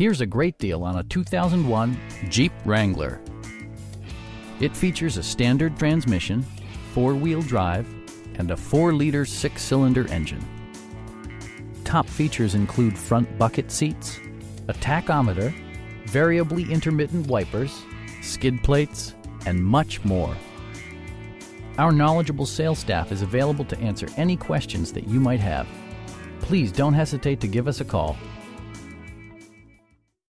Here's a great deal on a 2001 Jeep Wrangler. It features a standard transmission, four-wheel drive, and a 4-liter 6-cylinder engine. Top features include front bucket seats, a tachometer, variably intermittent wipers, skid plates, and much more. Our knowledgeable sales staff is available to answer any questions that you might have. Please don't hesitate to give us a call.